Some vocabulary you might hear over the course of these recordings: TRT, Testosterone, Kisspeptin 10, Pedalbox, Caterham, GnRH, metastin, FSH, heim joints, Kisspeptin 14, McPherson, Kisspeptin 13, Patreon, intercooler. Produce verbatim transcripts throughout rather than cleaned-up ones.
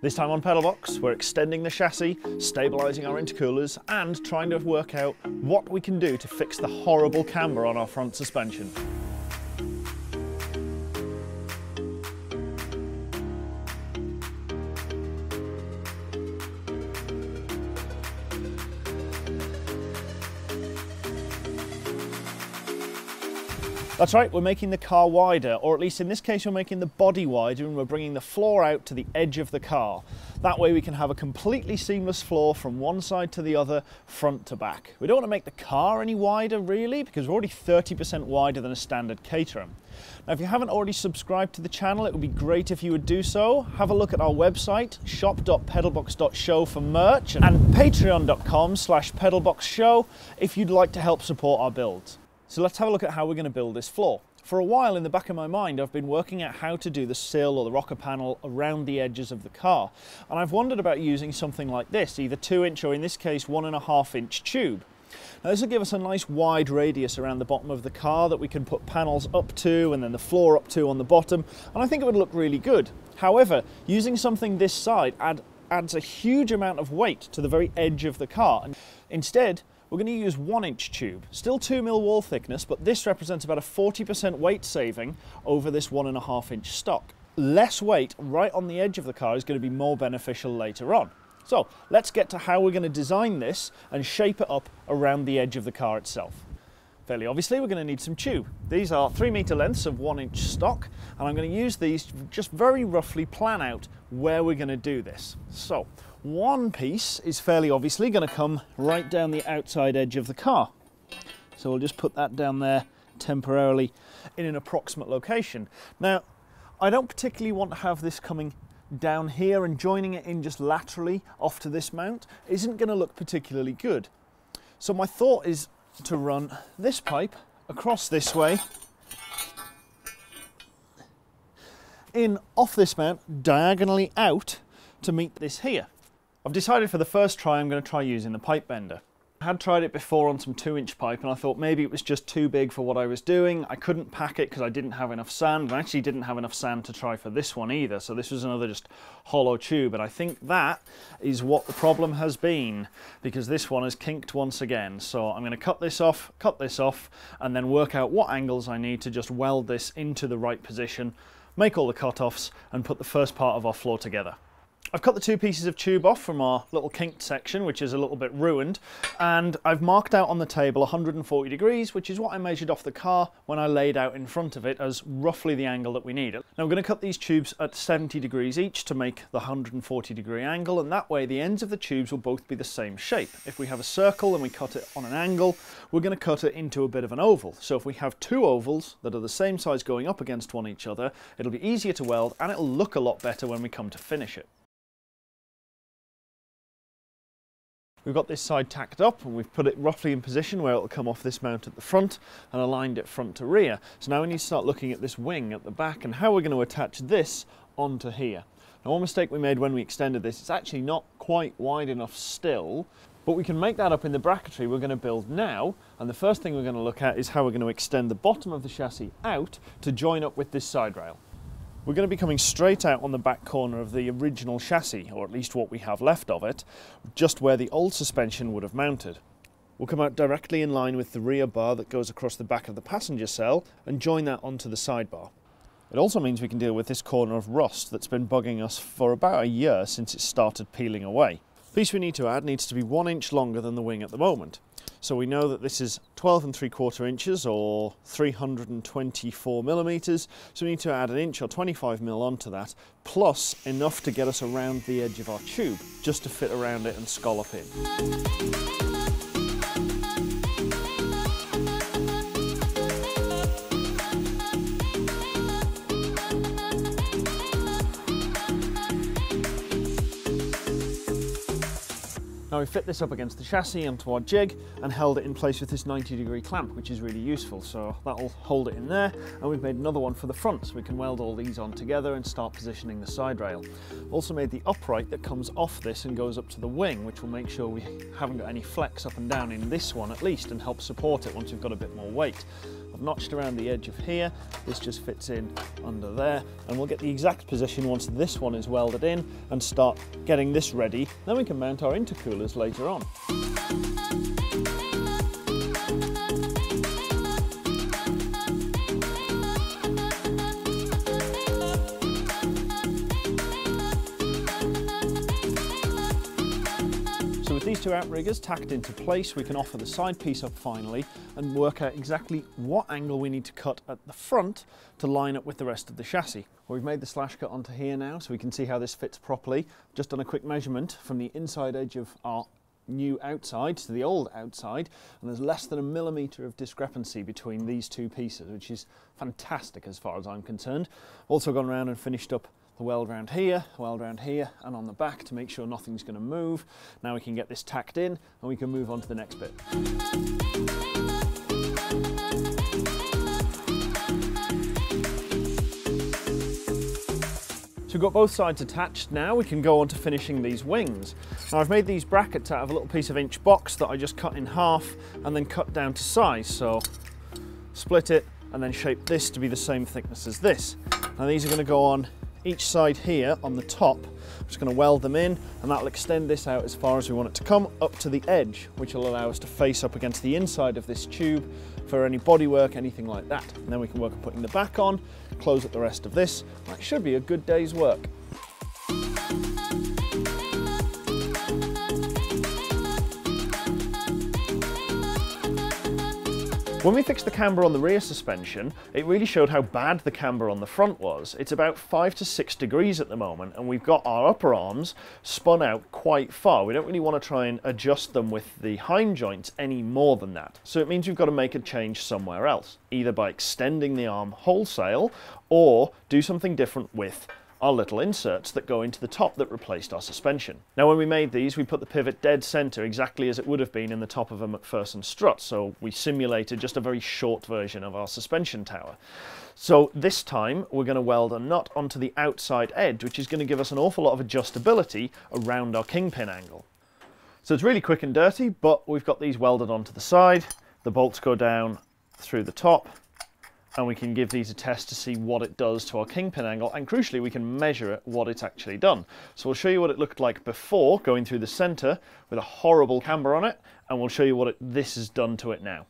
This time on Pedalbox, we're extending the chassis, stabilising our intercoolers and trying to work out what we can do to fix the horrible camber on our front suspension. That's right, we're making the car wider, or at least in this case we're making the body wider and we're bringing the floor out to the edge of the car. That way we can have a completely seamless floor from one side to the other, front to back. We don't want to make the car any wider really, because we're already thirty percent wider than a standard Caterham. Now if you haven't already subscribed to the channel, it would be great if you would do so. Have a look at our website, shop dot pedalbox dot show for merch, and patreon dot com slash pedalbox show if you'd like to help support our builds. So let's have a look at how we're going to build this floor. For a while in the back of my mind I've been working out how to do the sill or the rocker panel around the edges of the car, and I've wondered about using something like this, either two inch or in this case one and a half inch tube. Now this will give us a nice wide radius around the bottom of the car that we can put panels up to and then the floor up to on the bottom, and I think it would look really good. However, using something this side add, adds a huge amount of weight to the very edge of the car. Instead, we're going to use one inch tube, still two mil wall thickness, but this represents about a forty percent weight saving over this one and a half inch stock. Less weight right on the edge of the car is going to be more beneficial later on. So let's get to how we're going to design this and shape it up around the edge of the car itself. Fairly obviously we're going to need some tube. These are three meter lengths of one inch stock, and I'm going to use these to just very roughly plan out where we're going to do this. So one piece is fairly obviously going to come right down the outside edge of the car. So we'll just put that down there temporarily in an approximate location. Now, I don't particularly want to have this coming down here and joining it in just laterally off to this mount. It isn't going to look particularly good. So my thought is to run this pipe across this way, in off this mount, diagonally out to meet this here. I've decided for the first try I'm going to try using the pipe bender. I had tried it before on some two inch pipe and I thought maybe it was just too big for what I was doing. I couldn't pack it because I didn't have enough sand, and I actually didn't have enough sand to try for this one either, so this was another just hollow tube, and I think that is what the problem has been, because this one has kinked once again. So I'm going to cut this off, cut this off, and then work out what angles I need to just weld this into the right position, make all the cut-offs and put the first part of our floor together. I've cut the two pieces of tube off from our little kinked section, which is a little bit ruined, and I've marked out on the table one hundred forty degrees, which is what I measured off the car when I laid out in front of it as roughly the angle that we need. Now we're going to cut these tubes at seventy degrees each to make the one hundred forty degree angle, and that way the ends of the tubes will both be the same shape. If we have a circle and we cut it on an angle, we're going to cut it into a bit of an oval. So if we have two ovals that are the same size going up against one each other, it'll be easier to weld and it'll look a lot better when we come to finish it. We've got this side tacked up and we've put it roughly in position where it'll come off this mount at the front and aligned it front to rear. So now we need to start looking at this wing at the back and how we're going to attach this onto here. Now one mistake we made when we extended this, it's actually not quite wide enough still, but we can make that up in the bracketry we're going to build now, and the first thing we're going to look at is how we're going to extend the bottom of the chassis out to join up with this side rail. We're going to be coming straight out on the back corner of the original chassis, or at least what we have left of it, just where the old suspension would have mounted. We'll come out directly in line with the rear bar that goes across the back of the passenger cell and join that onto the sidebar. It also means we can deal with this corner of rust that's been bugging us for about a year since it started peeling away. The piece we need to add needs to be one inch longer than the wing at the moment. So we know that this is twelve and three quarter inches or three hundred twenty-four millimeters, so we need to add an inch or twenty-five mil onto that, plus enough to get us around the edge of our tube, just to fit around it and scallop in. Now we fit this up against the chassis onto our jig and held it in place with this ninety degree clamp, which is really useful, so that'll hold it in there. And we've made another one for the front, so we can weld all these on together and start positioning the side rail. Also made the upright that comes off this and goes up to the wing, which will make sure we haven't got any flex up and down in this one at least, and help support it once we've got a bit more weight. notched around the edge of here. This just fits in under there, and we'll get the exact position once this one is welded in and start getting this ready. Then we can mount our intercoolers later on. These two outriggers tacked into place, we can offer the side piece up finally and work out exactly what angle we need to cut at the front to line up with the rest of the chassis. Well, we've made the slash cut onto here now, so we can see how this fits properly. Just done a quick measurement from the inside edge of our new outside to the old outside, and there's less than a millimetre of discrepancy between these two pieces, which is fantastic as far as I'm concerned. Also gone around and finished up the weld round here, weld round here, and on the back to make sure nothing's going to move. Now we can get this tacked in and we can move on to the next bit. So we've got both sides attached now, we can go on to finishing these wings. Now I've made these brackets out of a little piece of inch box that I just cut in half and then cut down to size, so split it and then shape this to be the same thickness as this. Now these are going to go on each side here on the top. I'm just going to weld them in, and that'll extend this out as far as we want it to come, up to the edge, which will allow us to face up against the inside of this tube for any bodywork, anything like that. And then we can work on putting the back on, close up the rest of this. That should be a good day's work. When we fixed the camber on the rear suspension, it really showed how bad the camber on the front was. It's about five to six degrees at the moment, and we've got our upper arms spun out quite far. We don't really want to try and adjust them with the heim joints any more than that. So it means we've got to make a change somewhere else, either by extending the arm wholesale or do something different with our little inserts that go into the top that replaced our suspension. Now when we made these, we put the pivot dead centre exactly as it would have been in the top of a McPherson strut, so we simulated just a very short version of our suspension tower. So this time we're going to weld a nut onto the outside edge, which is going to give us an awful lot of adjustability around our kingpin angle. So it's really quick and dirty, but we've got these welded onto the side, the bolts go down through the top, and we can give these a test to see what it does to our kingpin angle, and crucially we can measure it, what it's actually done. So we'll show you what it looked like before, going through the centre with a horrible camber on it, and we'll show you what it, this has done to it now.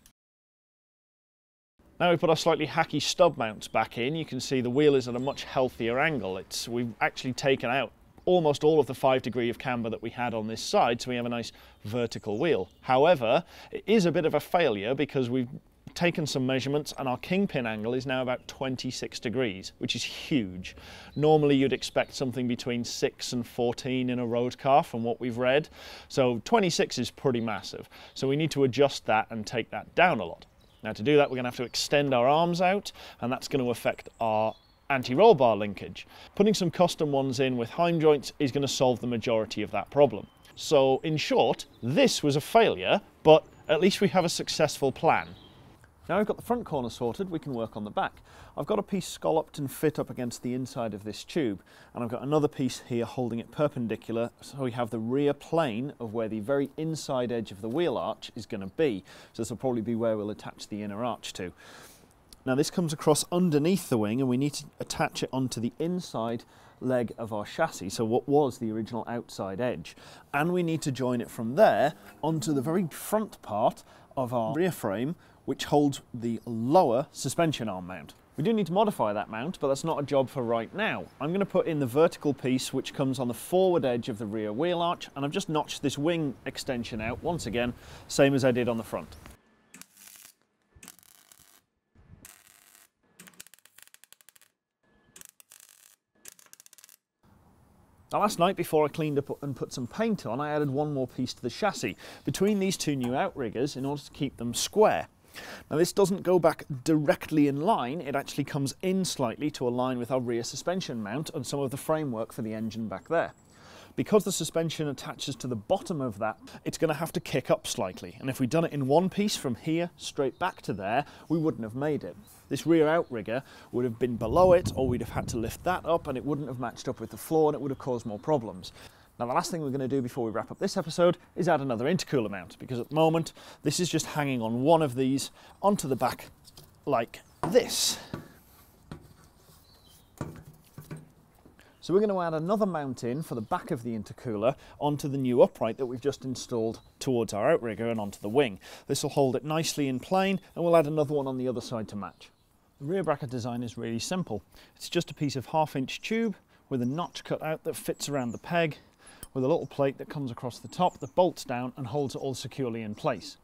Now we put our slightly hacky stub mounts back in, you can see the wheel is at a much healthier angle. It's, we've actually taken out almost all of the five degree of camber that we had on this side, so we have a nice vertical wheel. However, it is a bit of a failure because we've taken some measurements and our kingpin angle is now about twenty-six degrees, which is huge. Normally you'd expect something between six and fourteen in a road car from what we've read, so twenty-six is pretty massive. So we need to adjust that and take that down a lot. Now to do that we're going to have to extend our arms out, and that's going to affect our anti-roll bar linkage. Putting some custom ones in with heim joints is going to solve the majority of that problem. So in short, this was a failure, but at least we have a successful plan. Now we've got the front corner sorted, we can work on the back. I've got a piece scalloped and fit up against the inside of this tube, and I've got another piece here holding it perpendicular, so we have the rear plane of where the very inside edge of the wheel arch is going to be. So this will probably be where we'll attach the inner arch to. Now this comes across underneath the wing, and we need to attach it onto the inside leg of our chassis, so what was the original outside edge. And we need to join it from there onto the very front part of our rear frame, which holds the lower suspension arm mount. We do need to modify that mount, but that's not a job for right now. I'm going to put in the vertical piece which comes on the forward edge of the rear wheel arch, and I've just notched this wing extension out once again, same as I did on the front. Now last night, before I cleaned up and put some paint on, I added one more piece to the chassis between these two new outriggers in order to keep them square. Now this doesn't go back directly in line, it actually comes in slightly to align with our rear suspension mount and some of the framework for the engine back there. Because the suspension attaches to the bottom of that, it's going to have to kick up slightly, and if we'd done it in one piece from here straight back to there, we wouldn't have made it. This rear outrigger would have been below it, or we'd have had to lift that up and it wouldn't have matched up with the floor and it would have caused more problems. Now the last thing we're going to do before we wrap up this episode is add another intercooler mount, because at the moment this is just hanging on one of these onto the back like this. So we're going to add another mount in for the back of the intercooler onto the new upright that we've just installed towards our outrigger and onto the wing. This will hold it nicely in plane, and we'll add another one on the other side to match. The rear bracket design is really simple. It's just a piece of half inch tube with a notch cut out that fits around the peg, with a little plate that comes across the top that bolts down and holds it all securely in place.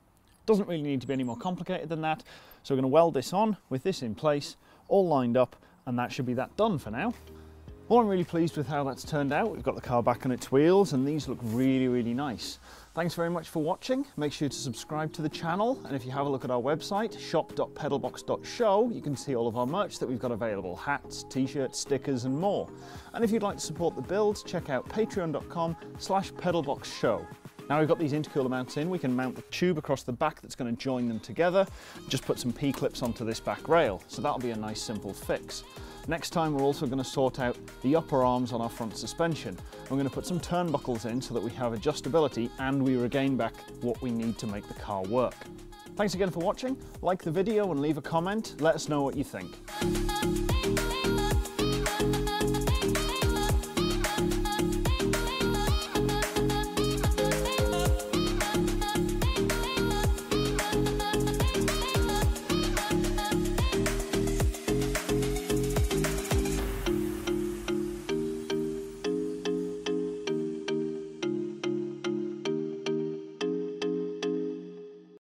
Doesn't really need to be any more complicated than that, so we're going to weld this on with this in place, all lined up, and that should be that done for now. Well, I'm really pleased with how that's turned out. We've got the car back on its wheels and these look really, really nice. Thanks very much for watching. Make sure to subscribe to the channel, and if you have a look at our website, shop dot pedalbox dot show, you can see all of our merch that we've got available, hats, t-shirts, stickers and more. And if you'd like to support the build, check out patreon dot com slash pedalbox show. Now we've got these intercooler mounts in, we can mount the tube across the back that's going to join them together. Just put some P-clips onto this back rail, so that'll be a nice simple fix. Next time we're also going to sort out the upper arms on our front suspension. We're going to put some turnbuckles in so that we have adjustability and we regain back what we need to make the car work. Thanks again for watching, like the video and leave a comment, let us know what you think.